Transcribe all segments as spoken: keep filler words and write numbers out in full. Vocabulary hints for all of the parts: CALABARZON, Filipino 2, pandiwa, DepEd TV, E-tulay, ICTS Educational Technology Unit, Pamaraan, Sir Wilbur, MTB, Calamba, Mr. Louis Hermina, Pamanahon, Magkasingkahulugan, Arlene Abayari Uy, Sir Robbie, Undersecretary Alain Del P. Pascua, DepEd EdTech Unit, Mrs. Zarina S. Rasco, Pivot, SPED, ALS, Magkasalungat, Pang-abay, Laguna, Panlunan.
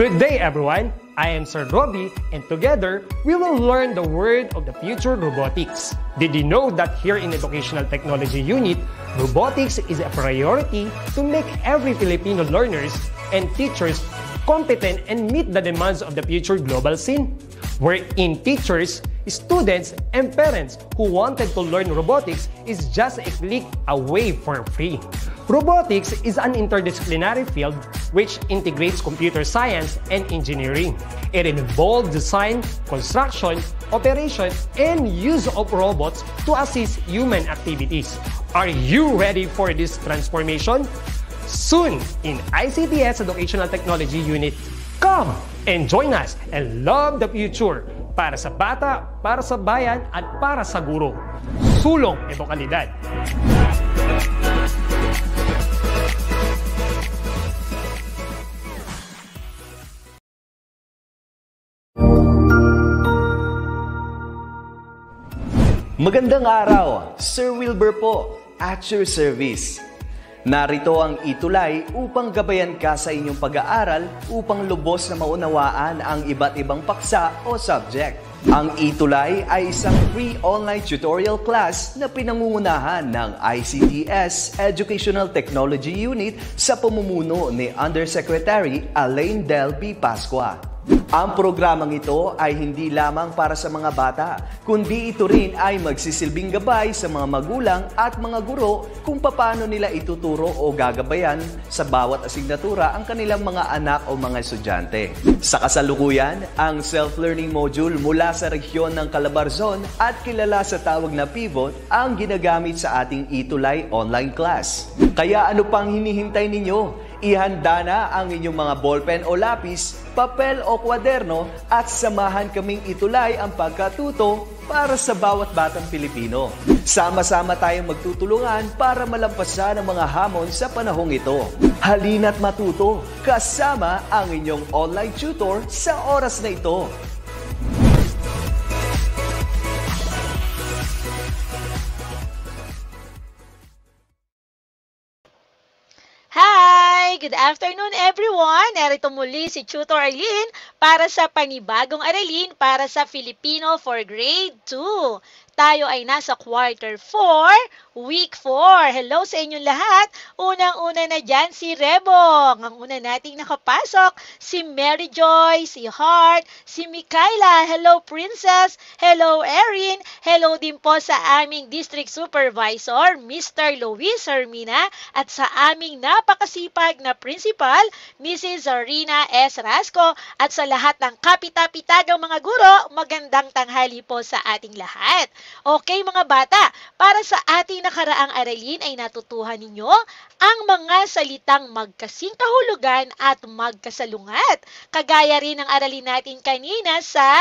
Good day, everyone! I am Sir Robbie, and together, we will learn the word of the future, robotics. Did you know that here in Educational Technology Unit, robotics is a priority to make every Filipino learners and teachers competent and meet the demands of the future global scene, wherein teachers, students, and parents who wanted to learn robotics is just a click away for free. Robotics is an interdisciplinary field which integrates computer science and engineering. It involves design, construction, operation, and use of robots to assist human activities. Are you ready for this transformation? Soon in I C T S Educational Technology Unit. Come and join us and love the future. Para sa bata, para sa bayan, at para sa guro. Sulong ito kalidad. Magandang araw! Sir Wilbur po, at your service. Narito ang E-tulay upang gabayan ka sa inyong pag-aaral upang lubos na maunawaan ang iba't ibang paksa o subject. Ang E-tulay ay isang free online tutorial class na pinangungunahan ng I C T S Educational Technology Unit sa pamumuno ni Undersecretary Alain Del P. Pascua. Ang programang ito ay hindi lamang para sa mga bata, kundi ito rin ay magsisilbing gabay sa mga magulang at mga guro kung paano nila ituturo o gagabayan sa bawat asignatura ang kanilang mga anak o mga estudyante. Sa kasalukuyan, ang self-learning module mula sa rehiyon ng Calabarzon at kilala sa tawag na Pivot ang ginagamit sa ating E-tulay online class. Kaya ano pang hinihintay ninyo? Ihanda na ang inyong mga ballpen o lapis, papel o kwaderno at samahan kaming itulay ang pagkatuto para sa bawat batang Pilipino. Sama-sama tayong magtutulungan para malampasan ang mga hamon sa panahong ito. Halina't matuto kasama ang inyong online tutor sa oras na ito. Good afternoon everyone! Narito muli si Tutor Arlene para sa panibagong aralin para sa Filipino for Grade two. Tayo ay nasa Quarter four, Week four. Hello sa inyong lahat! Unang-una na dyan si Rebong. Ang una nating nakapasok, si Mary Joy, si Hart, si Mikaela. Hello Princess! Hello Erin! Hello din po sa aming District Supervisor, Mister Louis Hermina, at sa aming napakasipag na Principal, Missus Zarina S. Rasco, at sa lahat ng kapitapitagang mga guro, magandang tanghali po sa ating lahat. Okay mga bata, para sa ating nakaraang aralin ay natutuhan ninyo ang mga salitang magkasingkahulugan at magkasalungat. Kagaya rin ng aralin natin kanina sa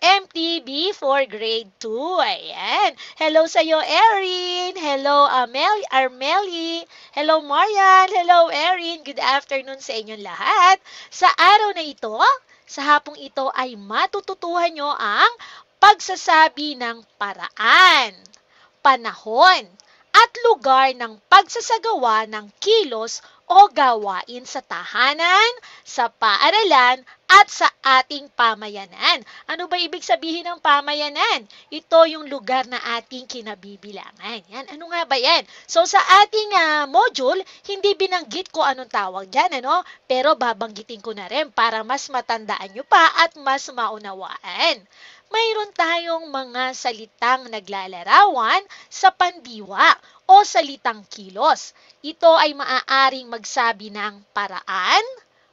M T B for Grade two. Ayan. Hello sa'yo, Erin. Hello, Amel, Armeli. Hello, Marian. Hello, Erin. Good afternoon sa inyong lahat. Sa araw na ito, sa hapong ito ay matututuhan nyo ang pagsasabi ng paraan, panahon, at lugar ng pagsasagawa ng kilos o gawain sa tahanan, sa paaralan, at sa ating pamayanan. Ano ba ibig sabihin ng pamayanan? Ito yung lugar na ating kinabibilangan. Yan. Ano nga ba yan? So, sa ating uh, module, hindi binanggit ko anong tawag dyan, ano? Pero babanggitin ko na rin para mas matandaan nyo pa at mas maunawaan. Mayroon tayong mga salitang naglalarawan sa pandiwa o salitang kilos. Ito ay maaaring magsabi ng paraan,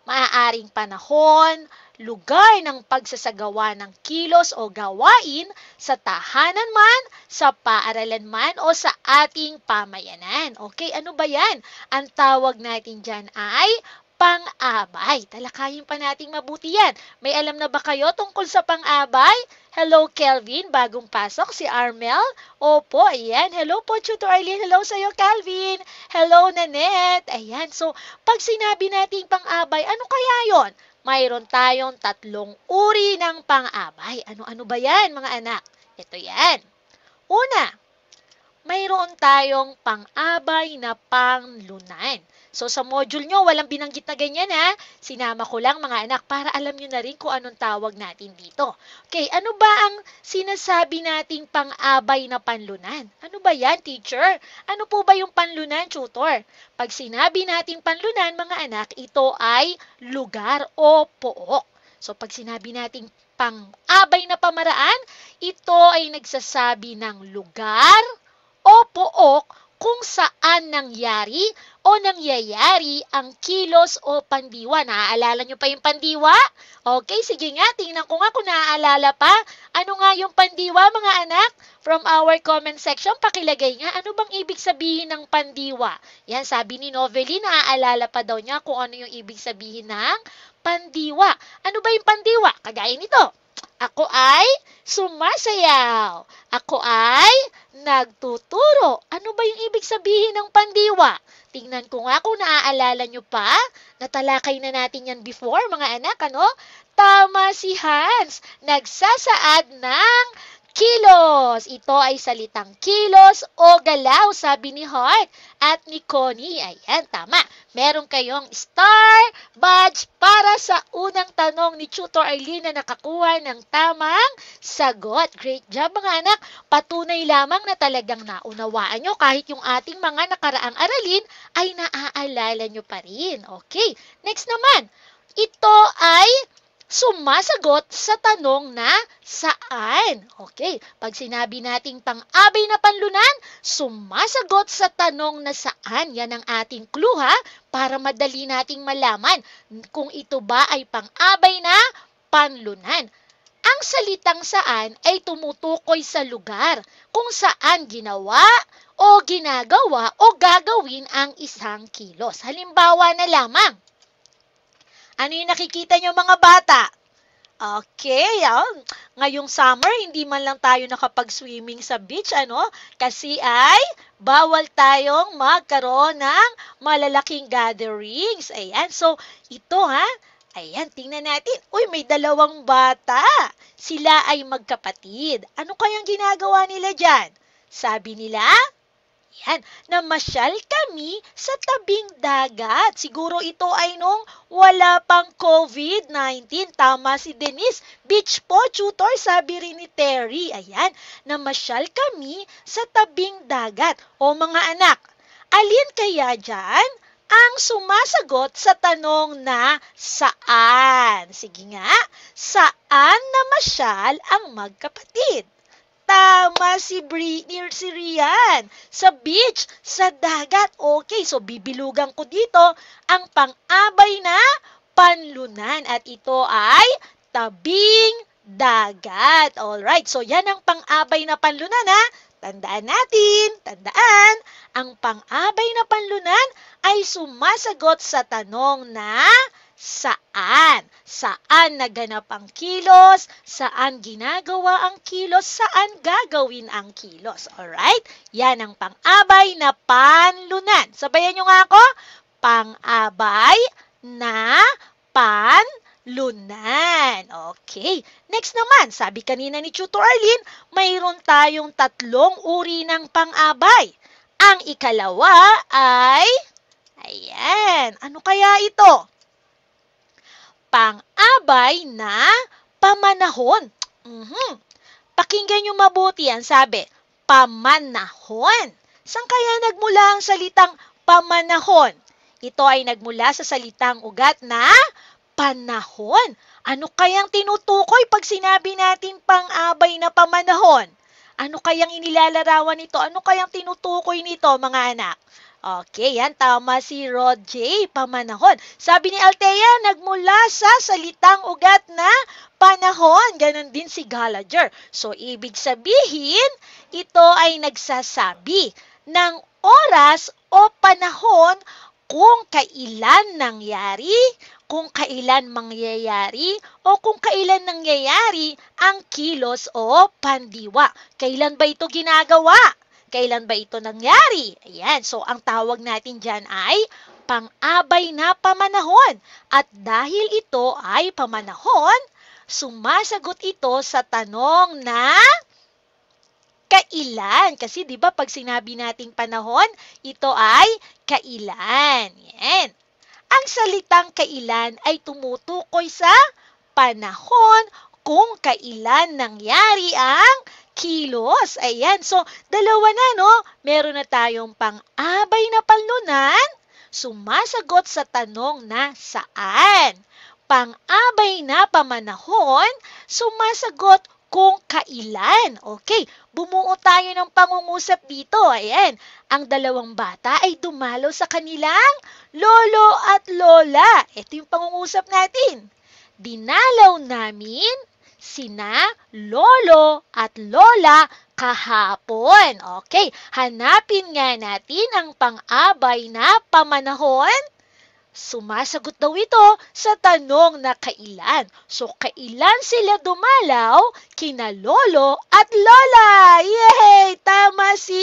maaaring panahon, lugar ng pagsasagawa ng kilos o gawain sa tahanan man, sa paaralan man, o sa ating pamayanan. Okay, ano ba yan? Ang tawag natin dyan ay pang-abay. Talakayin pa nating mabuti yan. May alam na ba kayo tungkol sa pang-abay? Hello, Kelvin. Bagong pasok si Armel. Opo, ayan. Hello po, Tutor Arlene. Hello sa'yo, Calvin. Hello, Nanette. Ayan. So, pag sinabi nating pang-abay, ano kaya yon? Mayroon tayong tatlong uri ng pang-abay. Ano-ano ba yan, mga anak? Ito yan. Una, mayroon meron tayong pang-abay na panglunain. So, sa module nyo, walang binanggit na ganyan ha. Sinama ko lang mga anak para alam nyo na rin kung anong tawag natin dito. Okay, ano ba ang sinasabi nating pang-abay na panlunan? Ano ba yan, teacher? Ano po ba yung panlunan, tutor? Pag sinabi nating panlunan, mga anak, ito ay lugar o pook. So, pag sinabi nating pang-abay na pamaraan, ito ay nagsasabi ng lugar o pook kung saan nangyari o nangyayari ang kilos o pandiwa. Naaalala nyo pa yung pandiwa? Okay, sige nga, tingnan ko nga kung naaalala pa. Ano nga yung pandiwa, mga anak? From our comment section, pakilagay nga, ano bang ibig sabihin ng pandiwa? Yan, sabi ni Noveline, naaalala pa daw niya kung ano yung ibig sabihin ng pandiwa. Ano ba yung pandiwa? Kagaya nito. Ako ay sumasayaw. Ako ay nagtuturo. Ano ba yung ibig sabihin ng pandiwa? Tingnan ko nga kung naaalala nyo pa. Natalakay na natin yan before, mga anak. Ano? Tama si Hans. Nagsasaad ng kilos. Ito ay salitang kilos o galaw, sabi ni Hart at ni Connie. Ayan, tama. Meron kayong star badge para sa unang tanong ni Tutor Arlene na nakakuha ng tamang sagot. Great job, mga anak. Patunay lamang na talagang naunawaan nyo kahit yung ating mga nakaraang aralin ay naaalala nyo pa rin. Okay, next naman. Ito ay sumasagot sa tanong na saan. Okay, pag sinabi nating pang-abay na panlunan, sumasagot sa tanong na saan. Yan ang ating clue ha, para madali nating malaman kung ito ba ay pang-abay na panlunan. Ang salitang saan ay tumutukoy sa lugar kung saan ginawa o ginagawa o gagawin ang isang kilos. Halimbawa na lamang. Ano yung nakikita nyo mga bata? Okay, um, ngayong summer, hindi man lang tayo nakapag-swimming sa beach, ano? Kasi ay bawal tayong magkaroon ng malalaking gatherings. Ayan, so ito ha, ayan, tingnan natin. Uy, may dalawang bata. Sila ay magkapatid. Ano kayang ginagawa nila dyan? Sabi nila, yan, namasyal kami sa tabing dagat. Siguro ito ay nung wala pang COVID nineteen. Tama si Denise. Beach po, tutor, sabi rin ni Terry. Ayan, namasyal kami sa tabing dagat. O mga anak, alin kaya dyan ang sumasagot sa tanong na saan? Sige nga, saan namasyal ang magkapatid? Tama si Britney, si Rian. Sa beach, sa dagat. Okay, so bibilugan ko dito ang pang-abay na panlunan. At ito ay tabing dagat. Alright, so yan ang pang-abay na panlunan ha. Tandaan natin, tandaan. Ang pang-abay na panlunan ay sumasagot sa tanong na saan? Saan naganap ang kilos? Saan ginagawa ang kilos? Saan gagawin ang kilos? Alright? Yan ang pang-abay na panlunan. Sabayan nyo nga ako. Pang-abay na panlunan. Okay. Next naman, sabi kanina ni Tutor Arlene, mayroon tayong tatlong uri ng pang-abay. Ang ikalawa ay, ayan, ano kaya ito? Pang-abay na pamanahon. Mm-hmm. Pakinggan nyo mabuti yan, sabi, pamanahon. Saan kaya nagmula ang salitang pamanahon? Ito ay nagmula sa salitang ugat na panahon. Ano kayang tinutukoy pag sinabi natin pang-abay na pamanahon? Ano kayang inilalarawan nito? Ano kayang tinutukoy nito, mga anak? Okay, yan. Tama si Rod J. Pamanahon. Sabi ni Althea, nagmula sa salitang ugat na panahon. Ganon din si Gallagher. So, ibig sabihin, ito ay nagsasabi ng oras o panahon kung kailan nangyari, kung kailan mangyayari, o kung kailan nangyayari ang kilos o pandiwa. Kailan ba ito ginagawa? Kailan ba ito nangyari? Ayan, so ang tawag natin dyan ay pang-abay na pamanahon. At dahil ito ay pamanahon, sumasagot ito sa tanong na kailan. Kasi di ba pag sinabi nating panahon, ito ay kailan. Yan. Ang salitang kailan ay tumutukoy sa panahon kung kailan nangyari ang kilos. Ayan. So, dalawa na, no? Meron na tayong pang-abay na panununan, sumasagot sa tanong na saan. Pang-abay na pamanahon, sumasagot kung kailan. Okay. Bumuo tayo ng pangungusap dito. Ayan. Ang dalawang bata ay dumalo sa kanilang lolo at lola. Ito yung pangungusap natin. Dinalaw namin sina lolo at lola kahapon. Okay, hanapin nga natin ang pang-abay na pamanahon. Sumasagot daw ito sa tanong na kailan. So, kailan sila dumalaw kina lolo at lola? Yay! Tama si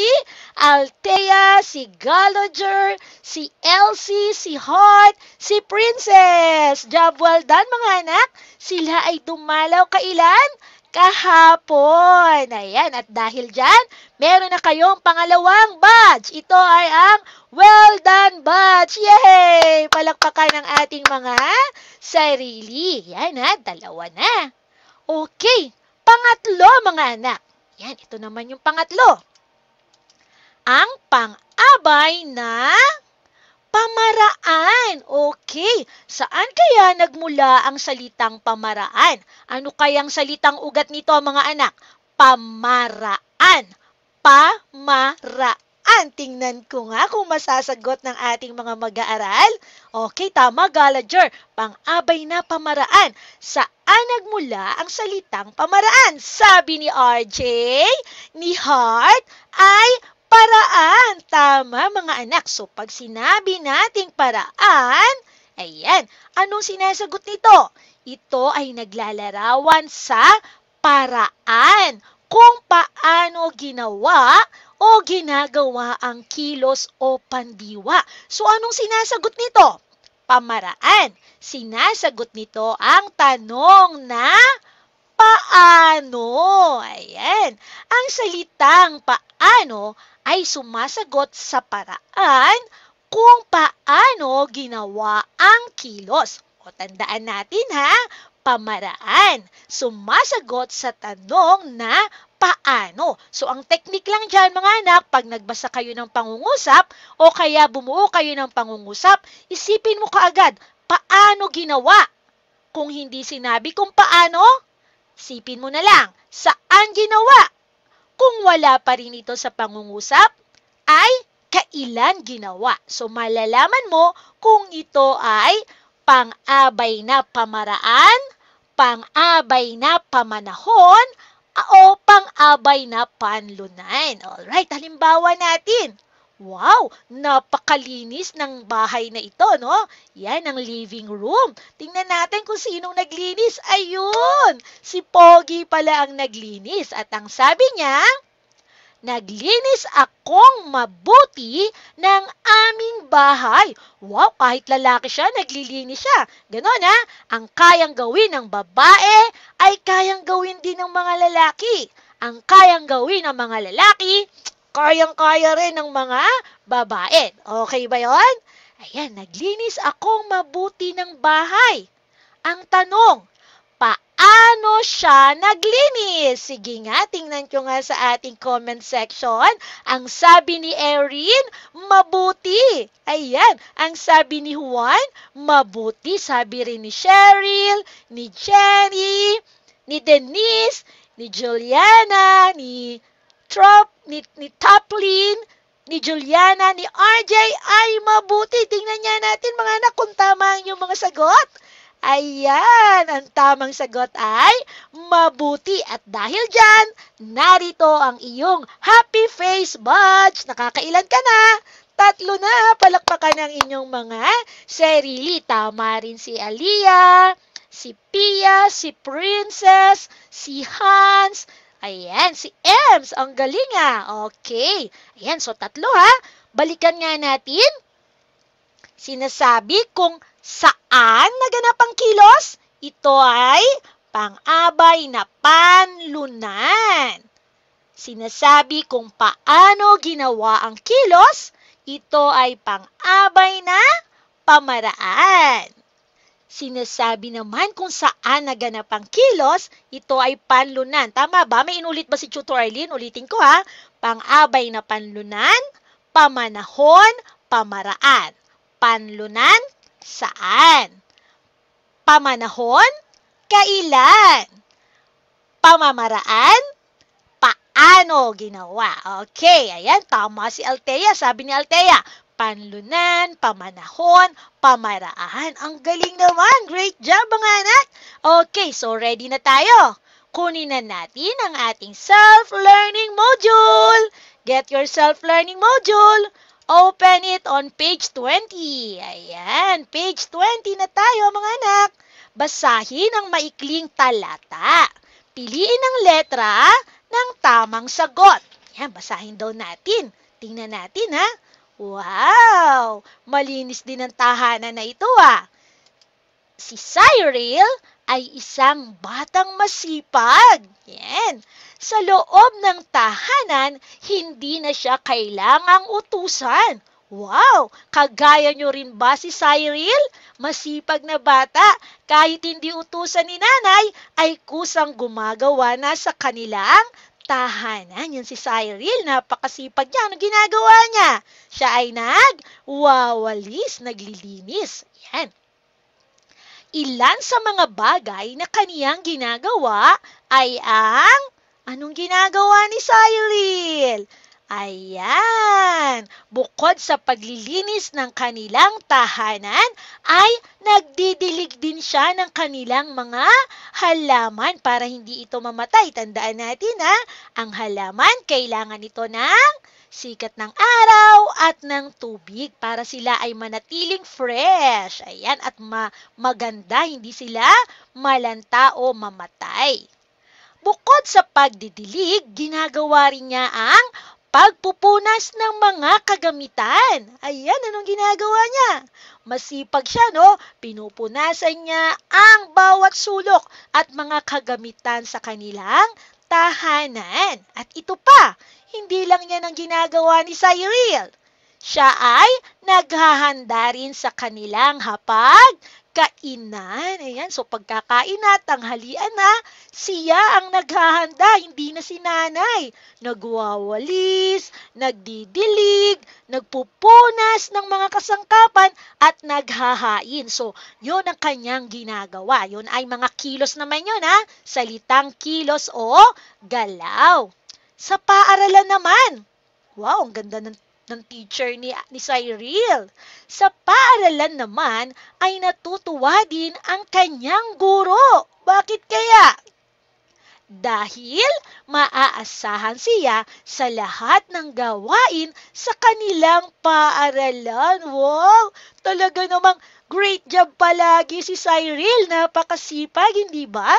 Althea, si Gallagher, si Elsie, si Hart, si Princess. Job well done, mga anak. Sila ay dumalaw kailan? Kahapon. Ayan, at dahil dyan, meron na kayong pangalawang badge. Ito ay ang well done badge. Yay! Palakpakan ng ating mga sarili. Ayan ha, dalawa na. Okay, pangatlo mga anak. Ayan, ito naman yung pangatlo. Ang pang-abay na pamaraan. Okay. Saan kaya nagmula ang salitang pamaraan? Ano kayang salitang ugat nito, mga anak? Pamaraan. Pamaraan. Tingnan ko nga kung masasagot ng ating mga mag-aaral. Okay, tama, Gallagher. Pang-abay na pamaraan. Saan nagmula ang salitang pamaraan? Sabi ni R J, ni Hart, ay paraan. Tama, mga anak. So, pag sinabi nating paraan, ayan, anong sinasagot nito? Ito ay naglalarawan sa paraan. Kung paano ginawa o ginagawa ang kilos o pandiwa. So, anong sinasagot nito? Pamaraan. Sinasagot nito ang tanong na paano. Ayan. Ang salitang paano ay sumasagot sa paraan kung paano ginawa ang kilos. O tandaan natin ha, pamaraan. Sumasagot sa tanong na paano. So ang teknik lang dyan mga anak, pag nagbasa kayo ng pangungusap o kaya bumuo kayo ng pangungusap, isipin mo kaagad, paano ginawa? Kung hindi sinabi kung paano, sipin mo na lang, saan ginawa? Kung wala pa rin ito sa pangungusap, ay kailan ginawa. So, malalaman mo kung ito ay pang-abay na pamaraan, pang-abay na pamanahon, o pang-abay na panlunan. Alright, halimbawa natin. Wow, napakalinis ng bahay na ito, no? Yan ang living room. Tingnan natin kung sinong naglinis. Ayun, si Pogi pala ang naglinis. At ang sabi niya, naglinis akong mabuti ng aming bahay. Wow, kahit lalaki siya, naglilinis siya. Ganon ha, ang kayang gawin ng babae ay kayang gawin din ng mga lalaki. Ang kayang gawin ng mga lalaki, kayang-kaya rin ng mga babae. Okay ba yun? Ayan, naglinis akong mabuti ng bahay. Ang tanong, paano siya naglinis? Sige nga, tingnan ko nga sa ating comment section. Ang sabi ni Erin, mabuti. Ayan, ang sabi ni Juan, mabuti. Sabi rin ni Cheryl, ni Jenny, ni Denise, ni Juliana, ni Trop, ni, ni Toplin, ni Juliana, ni R J ay mabuti. Tingnan niya natin mga anak kung tama ang yung mga sagot. Ayan, ang tamang sagot ay mabuti. At dahil dyan, narito ang iyong happy face badge. Nakakailan ka na? Tatlo na. Palakpakan ang inyong mga sarili. Tama rin si Aliyah, si Pia, si Princess, si Hans. Ayan, si Ems. Ang galing ah. Okay. Ayan, so tatlo ha. Balikan nga natin. Sinasabi kung saan naganap ang kilos. Ito ay pang-abay na panlunan. Sinasabi kung paano ginawa ang kilos, ito ay pang-abay na pamaraan. Sinasabi naman kung saan naganap ang kilos, ito ay panlunan. Tama ba? May inulit ba si Tutor Arlene? Ulitin ko ha. Pang-abay na panlunan, pamanahon, pamaraan. Panlunan, saan? Pamanahon, kailan? Pamamaraan, paano ginawa? Okay, ayan, tama si Althea. Sabi ni Althea, panlunan, pamanahon, pamaraan. Ang galing naman. Great job, mga anak. Okay, so ready na tayo. Kunin na natin ang ating self-learning module. Get your self-learning module. Open it on page twenty. Ayan, page twenty na tayo mga anak. Basahin ang maikling talata. Piliin ang letra ng tamang sagot. Ayan, basahin daw natin. Tingnan natin ha. Wow! Malinis din ang tahanan na ito ha. Si Cyril ay isang batang masipag. Ayan. Sa loob ng tahanan, hindi na siya kailangang utusan. Wow! Kagaya nyo rin ba si Cyril? Masipag na bata, kahit hindi utusan ni nanay, ay kusang gumagawa na sa kanilang tahanan. Yan si Cyril, napakasipag niya. Ano ginagawa niya? Siya ay nagwawalis, naglilinis. Yan. Ilan sa mga bagay na kaniyang ginagawa ay ang... Anong ginagawa ni Cyril? Ayan, bukod sa paglilinis ng kanilang tahanan, ay nagdidilig din siya ng kanilang mga halaman para hindi ito mamatay. Tandaan natin ha, ang halaman kailangan ito ng sikat ng araw at ng tubig para sila ay manatiling fresh. Ayan, at ma maganda, hindi sila malanta o mamatay. Bukod sa pagdidilig, ginagawa rin niya ang pagpupunas ng mga kagamitan. Ayan, anong ginagawa niya? Masipag siya, no? Pinupunasan niya ang bawat sulok at mga kagamitan sa kanilang tahanan. At ito pa, hindi lang yan ang ginagawa ni Cyril. Siya ay naghahanda rin sa kanilang hapag kainan. Ayan, so pagkakain na, tanghalian na, siya ang naghahanda, hindi na si nanay. Nagwawalis, nagdidilig, nagpupunas ng mga kasangkapan, at naghahain. So, yun ang kanyang ginagawa. Yun ay mga kilos naman yun, ha? Salitang kilos o galaw. Sa paaralan naman, wow, ang ganda ng ng teacher ni, ni Cyril. Sa paaralan naman ay natutuwa din ang kanyang guro. Bakit kaya? Dahil maaasahan siya sa lahat ng gawain sa kanilang paaralan. Wow! Talaga namang great job palagi si Cyril. Napakasipag, hindi ba?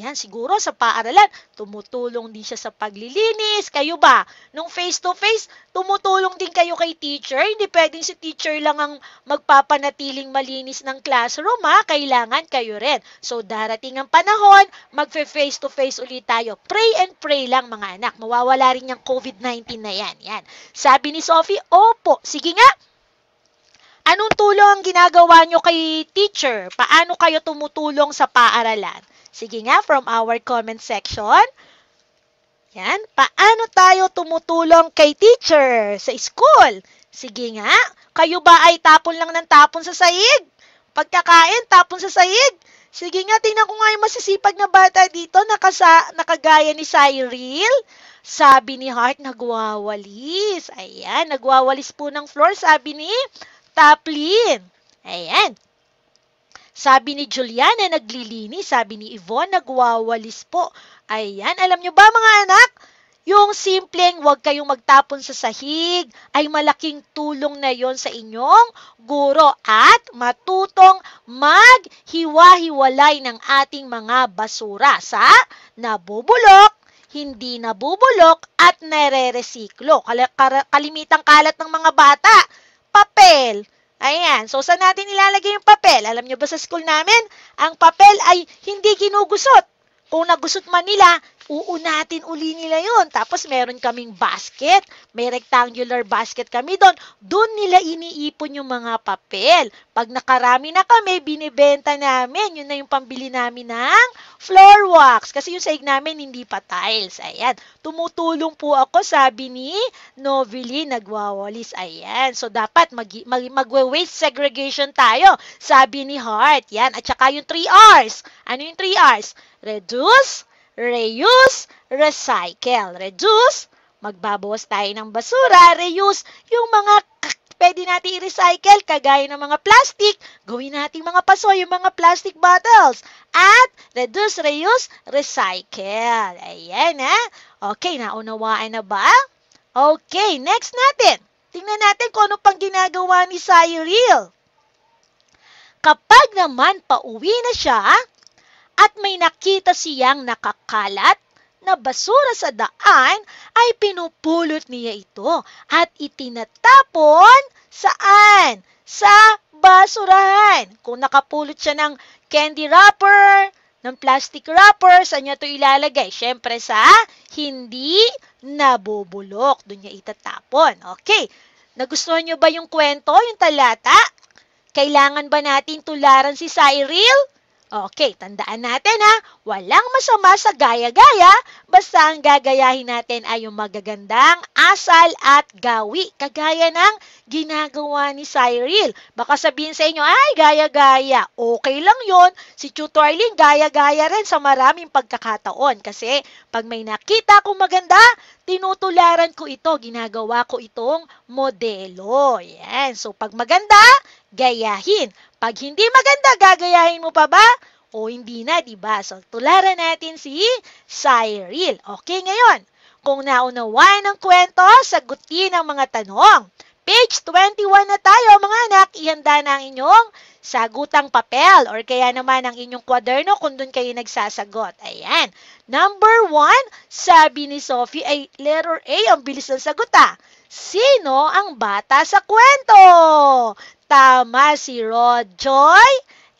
Yan, siguro sa paaralan, tumutulong din siya sa paglilinis. Kayo ba? Nung face-to-face, tumutulong din kayo kay teacher. Hindi pwedeng si teacher lang ang magpapanatiling malinis ng classroom, ha? Kailangan kayo rin. So, darating ang panahon, mag-face-to-face ulit tayo. Pray and pray lang, mga anak. Mawawala rin yung COVID nineteen na yan. Yan. Sabi ni Sophie, opo, sige nga. Anong tulong ang ginagawa nyo kay teacher? Paano kayo tumutulong sa paaralan? Sige nga, from our comment section. Yan, paano tayo tumutulong kay teacher sa school? Sige nga, kayo ba ay tapon lang ng tapon sa sahig? Pagkakain, tapon sa sahig? Sige nga, tingnan ko nga yung masisipag na bata dito, nakasa, nakagaya ni Cyril. Sabi ni Hart, nagwawalis. Ayan, nagwawalis po ng floor, sabi ni Taplin. Ayan. Sabi ni Juliana, naglilinis. Sabi ni Yvonne, nagwawalis po. Ayan, alam nyo ba mga anak? Yung simpleng huwag kayong magtapon sa sahig ay malaking tulong na yon sa inyong guro at matutong maghiwa-hiwalay ng ating mga basura sa nabubulok, hindi nabubulok at nare-resiklo. Kalimitang kalat ng mga bata, papel. Ayan, so saan natin ilalagay yung papel? Alam nyo ba sa school namin, ang papel ay hindi ginugusot. Kung nagusot man nila, uunatin uli nila yon. Tapos meron kaming basket, may rectangular basket kami doon. Doon nila iniipon yung mga papel. Pag nakarami na kami, binibenta namin. Yun na yung pambili namin ng floor wax. Kasi yung saig namin, hindi pa tiles. Ayan. Tumutulong po ako, sabi ni Novely Nagwawalis. Ayan. So, dapat mag-waste mag mag segregation tayo, sabi ni Hart. Yan. At saka yung three R's. Ano yung three R's? Reduce, reuse, recycle. Reduce, magbabawas tayo ng basura. Reuse, yung mga pwede natin i-recycle, kagaya ng mga plastic, gawin natin mga paso, yung mga plastic bottles. At reduce, reuse, recycle. Ayan, ha? Okay, naunawaan na ba? Okay, next natin. Tingnan natin kung ano pang ginagawa ni Cyril. Kapag naman pauwi na siya, at may nakita siyang nakakalat na basura sa daan, ay pinupulot niya ito at itinatapon saan? Sa basurahan. Kung nakapulot siya ng candy wrapper, ng plastic wrapper, saan niya ito ilalagay? Siyempre sa hindi nabubulok. Doon niya itatapon. Okay. Nagustuhan niyo ba yung kwento, yung talata? Kailangan ba natin tularan si Cyril? Okay, tandaan natin ha, walang masama sa gaya-gaya, basta ang gagayahin natin ay yung magagandang asal at gawi, kagaya ng ginagawa ni Cyril. Baka sabihin sa inyo, ay gaya-gaya, okay lang yon. Si Tutor Arlene gaya-gaya rin sa maraming pagkakataon kasi pag may nakita akong maganda, tinutularan ko ito, ginagawa ko itong modelo. Yan, so pag maganda, gayahin. Pag hindi maganda, gagayahin mo pa ba? O hindi na, diba? So, tularan natin si Cyril. Okay, ngayon, kung naunawaan ang kwento, sagutin ang mga tanong. Page twenty-one na tayo, mga anak. Ihanda na ang inyong sagutang papel or kaya naman ang inyong kwaderno kung doon kayo nagsasagot. Ayan. Number one, sabi ni Sophie, ay letter A, ang bilis ng saguta. Sino ang bata sa kwento? Tama si Rod Joy.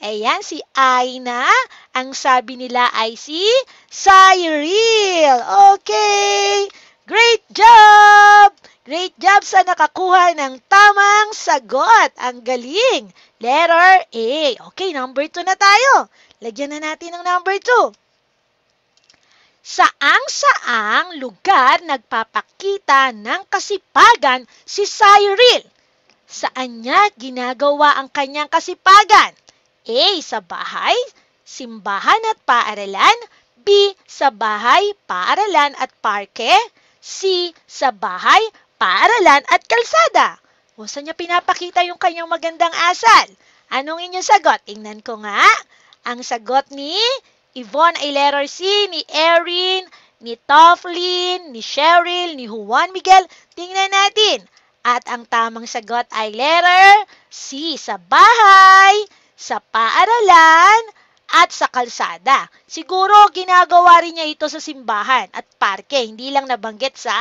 Ayan, si Aina. Ang sabi nila ay si Cyril. Okay. Great job! Great job sa nakakuha ng tamang sagot. Ang galing. Letter A. Okay, number two na tayo. Lagyan na natin ng number two. Saang-saang lugar nagpapakita ng kasipagan si Cyril? Saan niya ginagawa ang kanyang kasipagan? A. Sa bahay, simbahan at paaralan. B. Sa bahay, paaralan at parke. C. Sa bahay, paaralan at kalsada. O saan niya pinapakita yung kanyang magandang asal? Anong inyong sagot? Tingnan ko nga. Ang sagot ni Yvonne ay letter C, ni Erin, ni Toflin, ni Cheryl, ni Juan Miguel. Tingnan natin. At ang tamang sagot ay letter C, sa bahay, sa paaralan, at sa kalsada. Siguro ginagawa rin niya ito sa simbahan at parke. Hindi lang nabanggit sa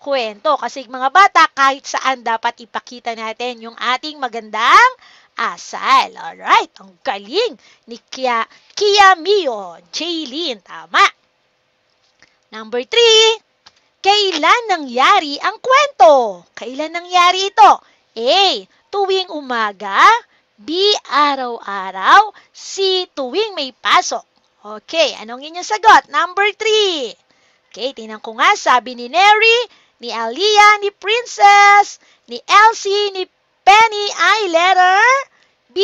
kwento. Kasi mga bata, kahit saan dapat ipakita natin yung ating magandang asal. Alright, ang galing ni Kia, Kia Mio, Jaylene. Tama. Number three. Kailan nangyari ang kwento? Kailan nangyari ito? A. Tuwing umaga. B. Araw-araw. C. Tuwing may pasok. Okay, anong inyong sagot? Number three. Okay, tinan ko nga, sabi ni Neri, ni Alia, ni Princess, ni Elsie, ni Penny, ay letter B.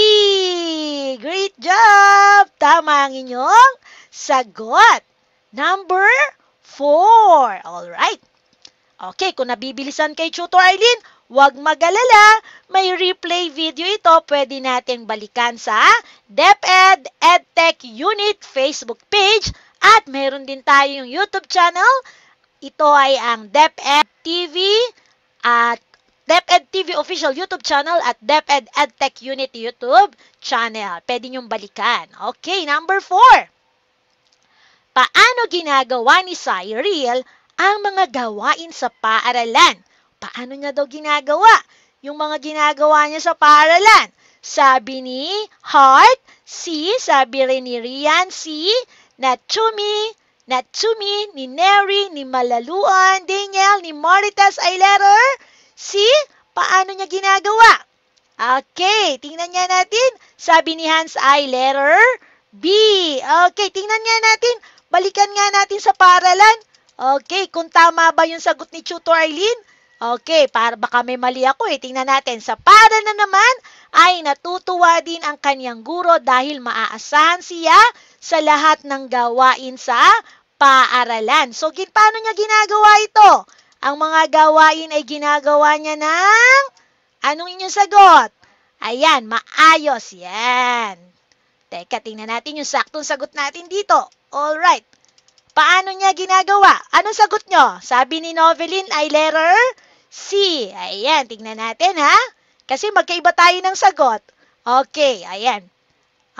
Great job! Tama ang inyong sagot. Number four. Alright. Okay, kung nabibilisan kay Tutor Arlene, huwag mag-alala. May replay video ito. Pwede natin balikan sa DepEd EdTech Unit Facebook page at meron din tayong YouTube channel. Ito ay ang DepEd T V at DepEd T V official YouTube channel at DepEd EdTech Unit YouTube channel. Pwede niyong balikan. Okay, number four. Paano ginagawa ni Cyril ang mga gawain sa paaralan? Paano niya daw ginagawa yung mga ginagawa niya sa paaralan? Sabi ni Hart, si, sabi rin ni Rian, si, Natsumi, na Tumi, ni Neri, ni Malaluan, Daniel, ni Maritas ay letter C. Paano niya ginagawa? Okay, tingnan niya natin. Sabi ni Hans ay letter B. Okay, tingnan niya natin. Balikan nga natin sa paralan. Okay, kung tama ba yung sagot ni Tutor Aileen? Okay, para baka may mali ako eh. Tingnan natin. Sa para na naman ay natutuwa din ang kanyang guro dahil maaasahan siya sa lahat ng gawain sa paaralan. So, paano niya ginagawa ito? Ang mga gawain ay ginagawa niya ng... Anong inyong sagot? Ayan, maayos. Yan. Teka, tingnan natin yung saktong sagot natin dito. Alright. Paano niya ginagawa? Anong sagot nyo? Sabi ni Novelyn ay letter C. Ayan, tingnan natin ha. Kasi magkaiba tayo ng sagot. Okay, ayan.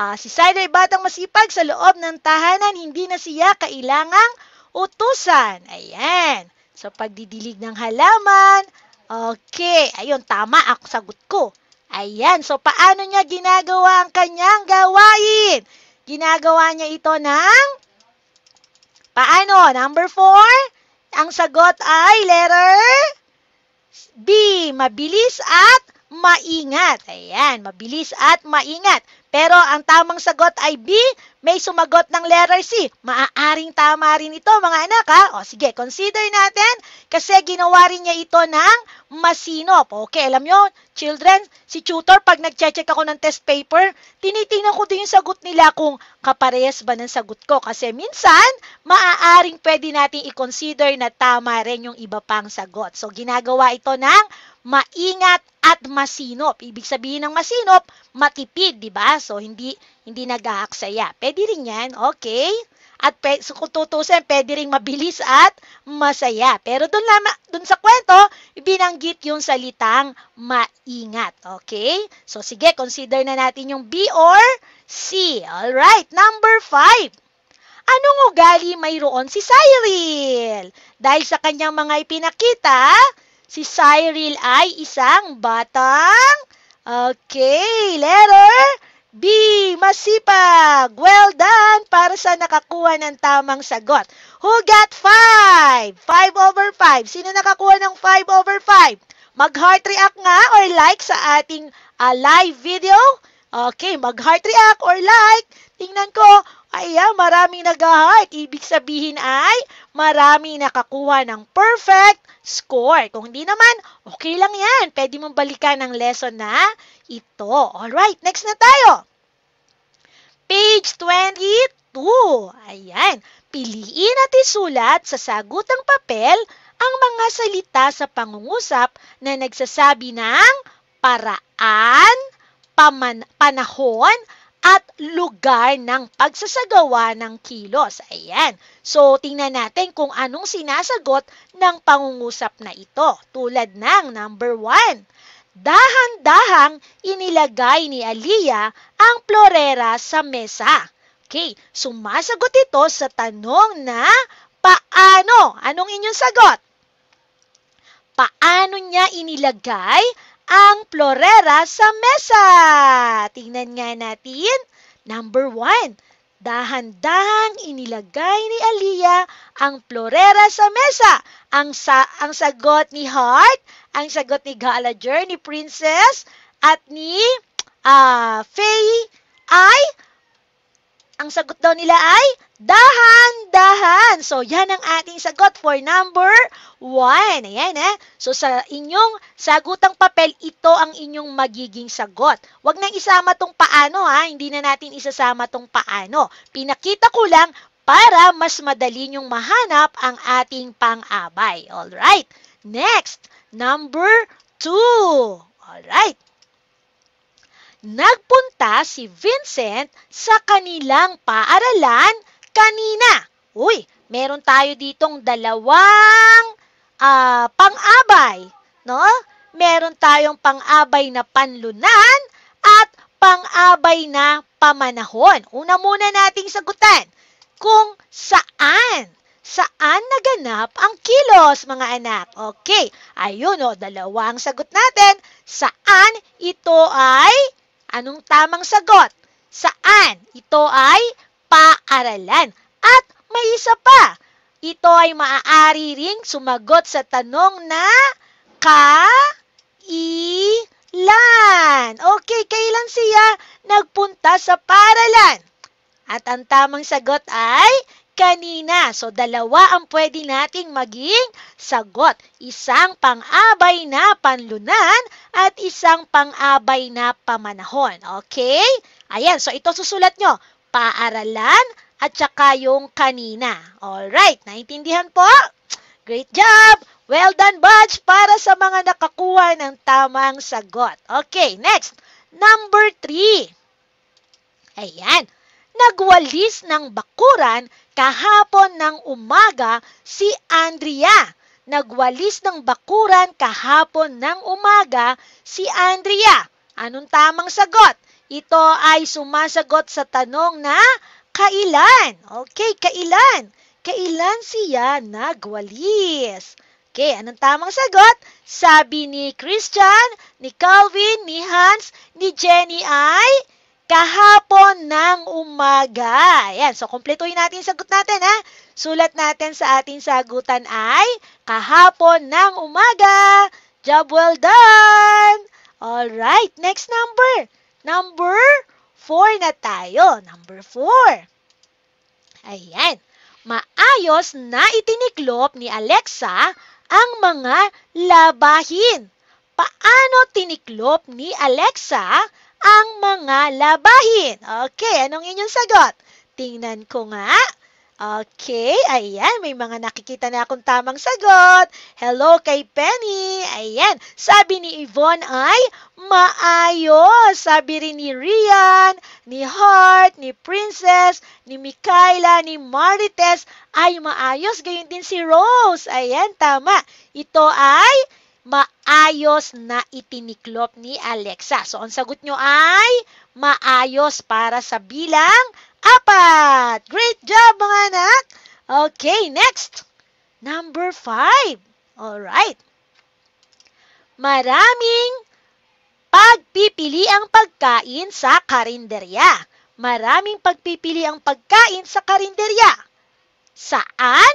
Uh, si Saido ay batang masipag sa loob ng tahanan. Hindi na siya kailangang utusan. Ayan. So, pagdidilig ng halaman. Okay, ayun, tama ako sagot ko. Ayan, so paano niya ginagawa ang kanyang gawain? Ginagawa niya ito ng... Paano? Number four, ang sagot ay letter B, mabilis at maingat. Ayan, mabilis at maingat. Pero ang tamang sagot ay B, may sumagot ng letter C. Maaaring tama rin ito mga anak ha. O sige, consider natin kasi ginawa rin niya ito ng masinop. Okay, alam nyo, children, si tutor pag nag-check ako ng test paper, tinitingnan ko din yung sagot nila kung kaparehas ba ng sagot ko. Kasi minsan, maaaring pwede natin i-consider na tama rin yung iba pang sagot. So, ginagawa ito ng maingat at masinop. Ibig sabihin ng masinop, matipid, di ba? So, hindi, hindi nag-aaksaya. Pwede rin yan, okay? At pe, so, kung tutusin, pwede rin mabilis at masaya. Pero dun, lama, dun sa kwento, binanggit yung salitang maingat, okay? So, sige, consider na natin yung B or C. Alright, number five. Anong ugali mayroon si Cyril? Dahil sa kanyang mga ipinakita, si Cyril ay isang batang, okay, letter B, masipag. Well done para sa nakakuha ng tamang sagot. Who got five? five over five. Sino nakakuha ng five over five? Mag-heart react nga or like sa ating uh, live video. Okay, mag-heart react or like. Tingnan ko, ayan, maraming nag-heart. Ibig sabihin ay maraming nakakuha ng perfect score. Kung hindi naman, okay lang yan. Pwede mong balikan ang lesson na ito. Alright, next na tayo. Page twenty-two. Ayan. Piliin at isulat sa sagutang papel ang mga salita sa pangungusap na nagsasabi ng paraan, paman- panahon, at lugar ng pagsasagawa ng kilos. Ayan. So, tingnan natin kung anong sinasagot ng pangungusap na ito. Tulad ng number one. Dahan-dahang inilagay ni Aliyah ang florera sa mesa. Okay. Sumasagot ito sa tanong na paano? Anong inyong sagot? Paano niya inilagay ang florera sa mesa? Tingnan nga natin. Number one, dahan-dahang inilagay ni Aliyah ang florera sa mesa. Ang, sa ang sagot ni Hart, ang sagot ni Gallagher, ni Princess, at ni uh, Faye ay, ang sagot daw nila ay dahan-dahan. So, yan ang ating sagot for number one. Ayan, eh. So, sa inyong sagutang papel, ito ang inyong magiging sagot. Huwag nang isama tong paano, ha. Hindi na natin isasama tong paano. Pinakita ko lang para mas madali nyong mahanap ang ating pang-abay. Alright. Next, number two. Alright. Nagpunta si Vincent sa kanilang paaralan kanina. Uy, meron tayo ditong dalawang uh, pang-abay, no? Meron tayong pang-abay na panlunan at pang-abay na pamanahon. Una muna nating sagutan kung saan, saan naganap ang kilos, mga anak. Okay, ayun o, dalawang sagot natin. Saan ito ay, anong tamang sagot? Saan ito ay paaralan. At May isa pa. Ito ay maaari ring sumagot sa tanong na kailan. Okay, kailan siya nagpunta sa paaralan? At ang tamang sagot ay kanina. So, dalawa ang pwede nating maging sagot. Isang pang-abay na panlunan at isang pang-abay na pamanahon. Okay? Ayan. So, ito susulat nyo. Paaralan at saka yung kanina. Alright. Naintindihan po? Great job! Well done, batch, para sa mga nakakuha ng tamang sagot. Okay. Next. Number three. Ayan. Nagwalis ng bakuran kahapon ng umaga si Andrea. Nagwalis ng bakuran kahapon ng umaga si Andrea. Anong tamang sagot? Ito ay sumasagot sa tanong na kailan. Okay, kailan? Kailan siya nagwalis? Okay, anong tamang sagot? Sabi ni Christian, ni Calvin, ni Hans, ni Jenny ay kahapon ng umaga. Ayan. So, kumpletuhin natin yung sagot natin, ha? Sulat natin sa ating sagutan ay kahapon ng umaga. Job well done! Alright. Next number. Number four na tayo. Number four. Ayan. Maayos na itiniklop ni Alexa ang mga labahin. Paano tiniklop ni Alexa ang mga labahin? Okay, anong inyong sagot? Tingnan ko nga. Okay, ayan, may mga nakikita na akong tamang sagot. Hello kay Penny. Ayan, sabi ni Yvonne ay maayos. Sabi rin ni Rian, ni Hart, ni Princess, ni Mikaela, ni Marites ay maayos. Gayon din si Rose. Ayan, tama. Ito ay maayos na itiniklop ni Alexa. So, ang sagot nyo ay maayos para sa bilang apat. Great job, mga anak! Okay, next. Number five. Alright. Maraming pagpipili ang pagkain sa karinderya. Maraming pagpipili ang pagkain sa karinderya. Saan?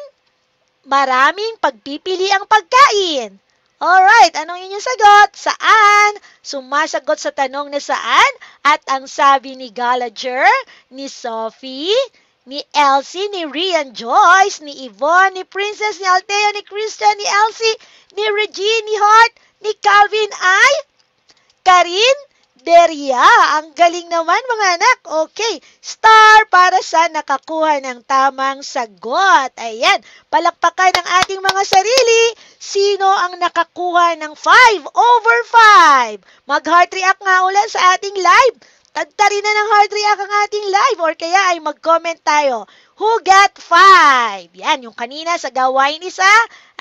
Maraming pagpipili ang pagkain. Alright, anong inyong sagot? Saan? Sumasagot sa tanong na saan? At ang sabi ni Gallagher, ni Sophie, ni Elsie, ni Rian Joyce, ni Yvonne, ni Princess, ni Althea, ni Christian, ni Elsie, ni Regine, ni Hart, ni Calvin ay karinderya. Ang galing naman, mga anak. Okay, star para sa nakakuha ng tamang sagot. Ayan, palakpakan ng ating mga sarili. Sino ang nakakuha ng five over five? Mag-heart react nga ulit sa ating live. Tagtari na ng heart react ang ating live or kaya ay mag-comment tayo. Who got five? Yan, yung kanina sa gawain isa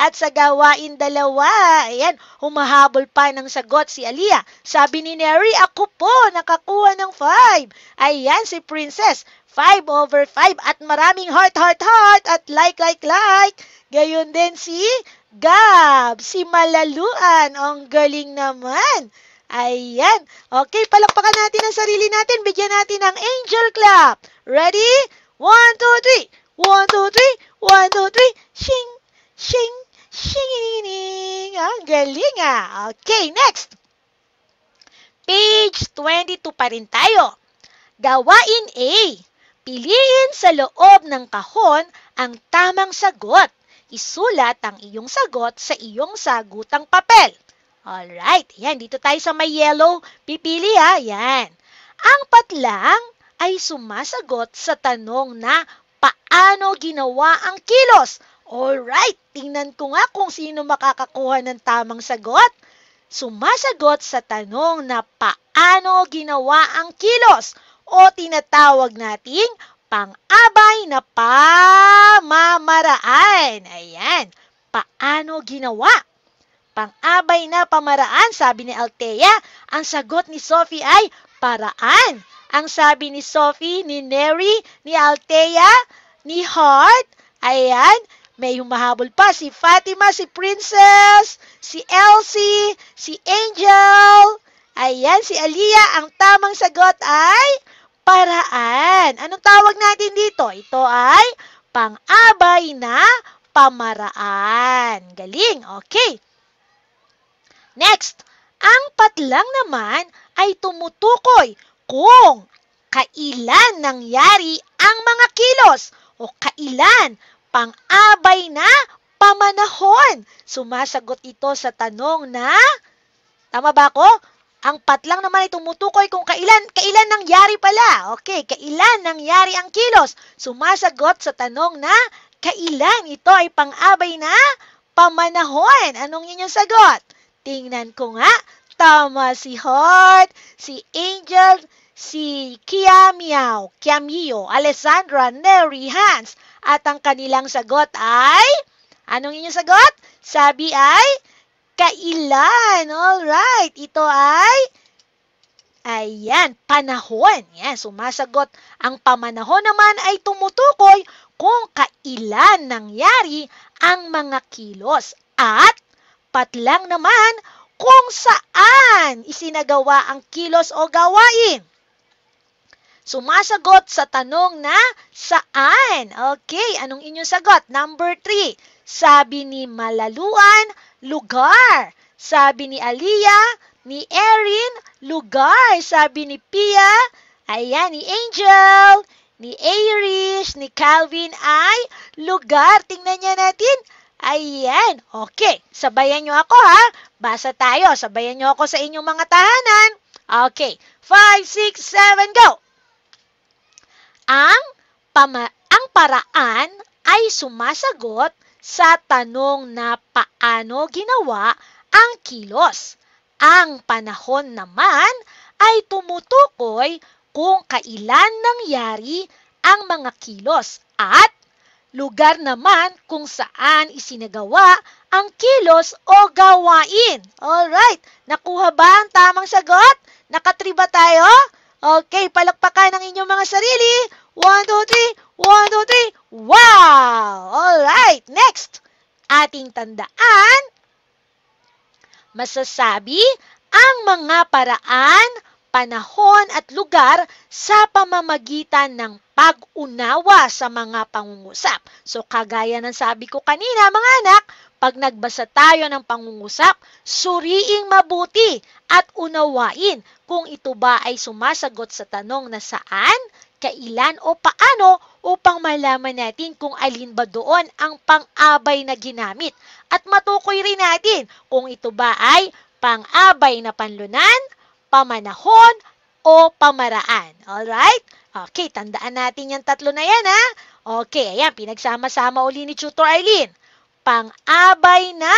at sa gawain dalawa. Ayan, humahabol pa ng sagot si Alia. Sabi ni Neri, ako po nakakuha ng five. Ayan, si Princess, five over five at maraming heart, heart, heart at like, like, like. Gayon din si Gab, si Malaluan, ang galing naman. Ayan. Okay, palakpakan natin ang sarili natin. Bigyan natin ng angel clap. Ready? one, two, three. one, two, three. one, two, three. Shing, shing, shing. Ang galing, ah. Okay, next. Page twenty-two pa rin tayo. Gawain A. Piliin sa loob ng kahon ang tamang sagot. Isulat ang iyong sagot sa iyong sagutang papel. Alright, yan, dito tayo sa may yellow. Pipili, ha, yan. Ang patlang ay sumasagot sa tanong na paano ginawa ang kilos. Alright, tingnan ko nga kung sino makakakuha ng tamang sagot. Sumasagot sa tanong na paano ginawa ang kilos o tinatawag nating pang-abay na pamamaraan. Ayan. Paano ginawa? Pang-abay na pamaraan, sabi ni Althea. Ang sagot ni Sophie ay paraan. Ang sabi ni Sophie, ni Neri, ni Althea, ni Hart. Ayan. May humahabol pa si Fatima, si Princess, si Elsie, si Angel. Ayan, si Alia. Ang tamang sagot ay paraan. Anong tawag natin dito? Ito ay pang-abay na pamaraan. Galing, okay. Next, ang patlang naman ay tumutukoy kung kailan nangyari ang mga kilos o kailan pang-abay na pamanahon. Sumasagot ito sa tanong na, tama ba ako? Ang patlang naman ay tumutukoy kung kailan, kailan nangyari pala. Okay, kailan nangyari ang kilos? Sumasagot sa tanong na, kailan ito ay pang-abay na pamanahon? Anong yun yung sagot? Tingnan ko nga. Tama si Hart, si Angel, si Kiamiao, Kiamio, Alessandra, Neri, Hans. At ang kanilang sagot ay, anong yun yung sagot? Sabi ay, kailan. Alright, ito ay... Ayan, panahon. Yan, sumasagot. Ang pamanahon naman ay tumutukoy kung kailan nangyari ang mga kilos. At patlang naman kung saan isinagawa ang kilos o gawain. Sumasagot sa tanong na saan. Okay, anong inyong sagot? Number three, sabi ni Malaluan, lugar. Sabi ni Aliyah, ni Erin, lugar. Sabi ni Pia, ayan, ni Angel, ni Irish, ni Calvin ay lugar. Tingnan niya natin. Ayan. Okay. Sabayan niyo ako ha. Basa tayo. Sabayan niyo ako sa inyong mga tahanan. Okay. five, six, seven, go. Ang, pama ang paraan ay sumasagot sa tanong na paano ginawa ang kilos. Ang panahon naman ay tumutukoy kung kailan nangyari ang mga kilos at lugar naman kung saan isinagawa ang kilos o gawain. Alright, nakuha ba ang tamang sagot? Naka-three ba tayo? Okay, palakpakan ang inyong mga sarili. one, two, three, one, two, three, wow! Alright, next, ating tandaan. Masasabi ang mga paraan, panahon at lugar sa pamamagitan ng pag-unawa sa mga pangungusap. So kagaya ng sabi ko kanina mga anak, pag nagbasa tayo ng pangungusap, suriing mabuti at unawain kung ito ba ay sumasagot sa tanong na saan, kailan o paano upang malaman natin kung alin ba doon ang pang-abay na ginamit. At matukoy rin natin kung ito ba ay pang-abay na panlunan, pamanahon, o pamaraan. Alright? Okay, tandaan natin yung tatlo na yan ha. Okay, ayan, pinagsama-sama uli ni Tutor Arlene. Pang-abay na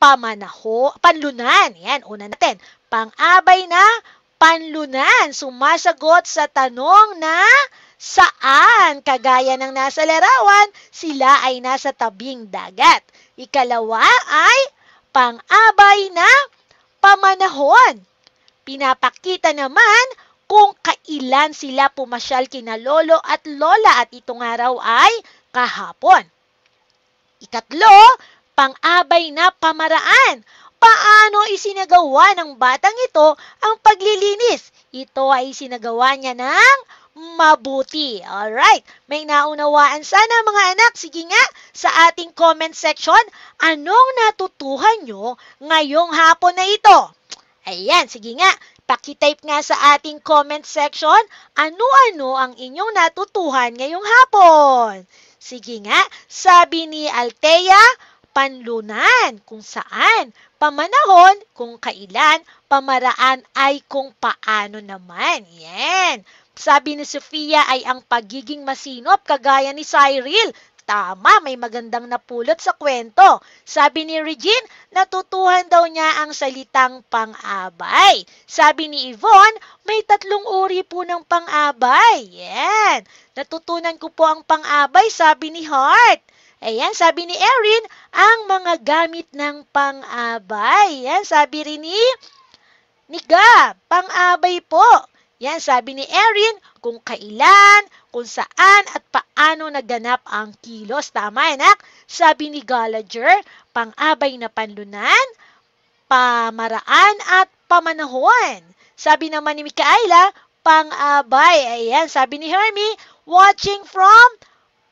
pamanahon, panlunan. Ayan, una natin. Pang-abay na panlunan, sumasagot sa tanong na saan, kagaya ng nasa larawan, sila ay nasa tabing dagat. Ikalawa ay pang-abay na pamanahon. Pinapakita naman kung kailan sila pumasyal kina lolo at lola at itong araw ay kahapon. Ikatlo, pang-abay na pamaraan. Paano isinagawa ng batang ito ang paglilinis? Ito ay isinagawa niya ng mabuti. Alright, may naunawaan sana mga anak. Sige nga, sa ating comment section, anong natutuhan nyo ngayong hapon na ito? Ayan, sige nga, pakitype nga sa ating comment section, ano-ano ang inyong natutuhan ngayong hapon? Sige nga, sabi ni Althea, panlunan, kung saan, pamanahon, kung kailan, pamaraan ay kung paano naman. Yan. Sabi ni Sofia ay ang pagiging masinop, kagaya ni Cyril. Tama, may magandang napulot sa kwento. Sabi ni Regine, natutuhan daw niya ang salitang pang-abay. Sabi ni Yvonne, may tatlong uri po ng pang-abay. Yan. Natutunan ko po ang pang-abay, sabi ni Hart. Ayan, sabi ni Erin, ang mga gamit ng pang-abay. Ayan, sabi rin ni, ni Gab, pang-abay po. Ayan, sabi ni Erin, kung kailan, kung saan, at paano naganap ang kilos. Tama, anak? Sabi ni Gallagher, pang-abay na panlunan, pamaraan, at pamanahon. Sabi naman ni Micaela, pang-abay. Ayan, sabi ni Hermie, watching from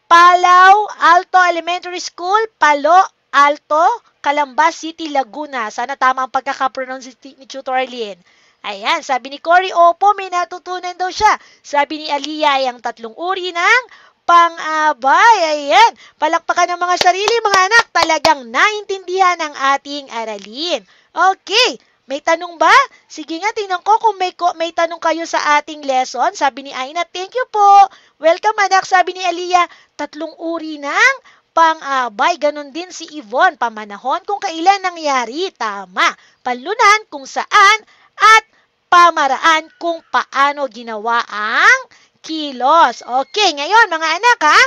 Palaw Alto Elementary School, Palo Alto, Calamba City, Laguna. Sana tama ang pagkakapronounce ni Tutor Arlene. Ayan, sabi ni Cory, opo, may natutunan daw siya. Sabi ni Aliyah, ang tatlong uri ng pang-abay. Ayan, palakpakan ng mga sarili, mga anak. Talagang naintindihan ng ating aralin. Okay, may tanong ba? Sige nga, tingnan ko kung may, ko, may tanong kayo sa ating lesson. Sabi ni Aina, thank you po. Welcome, anak. Sabi ni Aliyah, tatlong uri ng pang-abay. Ganon din si Yvonne, pamanahon kung kailan nangyari. Tama. Panlunan kung saan at pamaraan kung paano ginawa ang kilos. Okay, ngayon mga anak ha,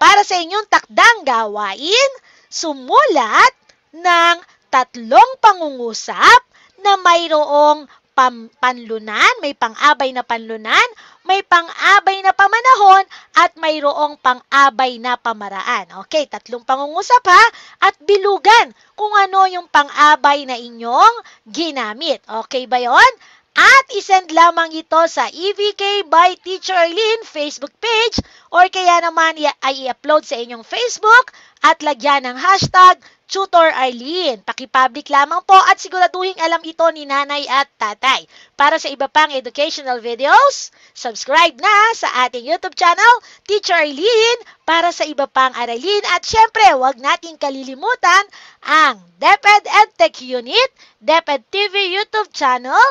para sa inyong takdang gawain, sumulat ng tatlong pangungusap na mayroong pam panlunan, may pang-abay na panlunan, may pang-abay na pamanahon, at mayroong pang-abay na pamaraan. Okay, tatlong pangungusap ha, at bilugan kung ano yung pang-abay na inyong ginamit. Okay ba yon? At isend lamang ito sa E V K by Teacher Arlene Facebook page, or kaya naman ay i-upload sa inyong Facebook at lagyan ng hashtag Tutor Arlene. Pakipublic lamang po at siguraduhin alam ito ni nanay at tatay. Para sa iba pang educational videos, subscribe na sa ating YouTube channel, Teacher Arlene, para sa iba pang aralin. At syempre, huwag natin kalilimutan ang DepEd EdTech Unit, DepEd T V YouTube channel.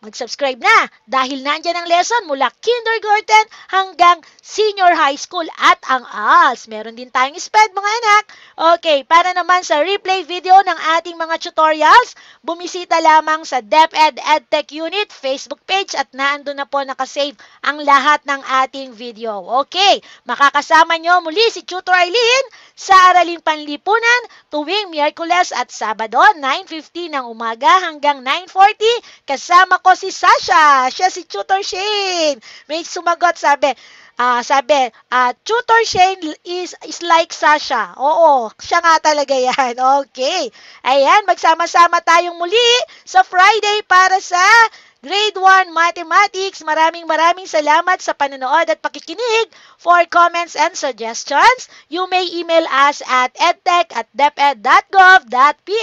Mag-subscribe na dahil nandyan ang lesson mula kindergarten hanggang senior high school at ang A L S. Meron din tayong SPED mga anak. Okay, para naman sa replay video ng ating mga tutorials, bumisita lamang sa DepEd EdTech Unit Facebook page at naandun na po nakasave ang lahat ng ating video. Okay, makakasama nyo muli si Tutor Arlene sa Araling Panlipunan tuwing Miyerkules at Sabado, nine fifty ng umaga hanggang nine forty. Kasama ko si Sasha. Siya si Tutor Shane. May sumagot, sabi, ah, sabi, ah, Tutor Shane is, is like Sasha. Oo, siya nga talaga yan. Okay. Ayan, magsama-sama tayong muli sa Friday para sa Grade one Mathematics. Maraming maraming salamat sa panonood at pakikinig. For comments and suggestions, you may email us at edtech at deped dot gov dot p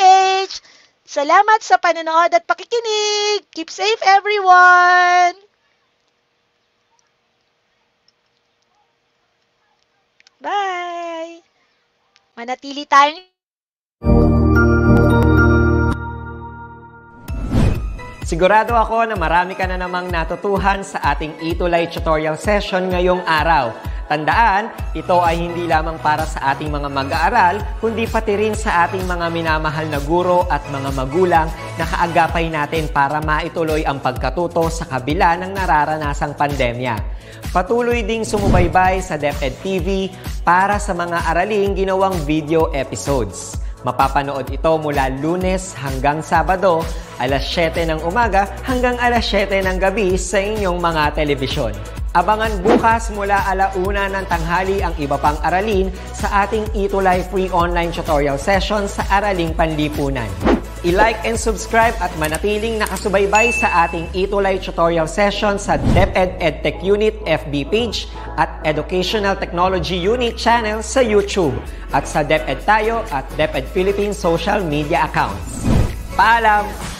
h. Salamat sa panonood at pakikinig. Keep safe, everyone! Bye! Manatili tayong sigurado ako na marami ka na namang natutuhan sa ating E-tulay tutorial session ngayong araw. Tandaan, ito ay hindi lamang para sa ating mga mag-aaral, kundi pati rin sa ating mga minamahal na guro at mga magulang na kaagapay natin para maituloy ang pagkatuto sa kabila ng nararanasang pandemya. Patuloy ding sumubaybay sa DepEd T V para sa mga araling ginawang video episodes. Mapapanood ito mula Lunes hanggang Sabado, alas siyete ng umaga hanggang alas siyete ng gabi sa inyong mga telebisyon. Abangan bukas mula alauna ng tanghali ang iba pang aralin sa ating E-tulay free online tutorial session sa Araling Panlipunan. I-like and subscribe at manatiling nakasubaybay sa ating E-tulay tutorial session sa DepEd EdTech Unit F B page at Educational Technology Unit channel sa YouTube at sa DepEd Tayo at DepEd Philippine social media accounts. Paalam!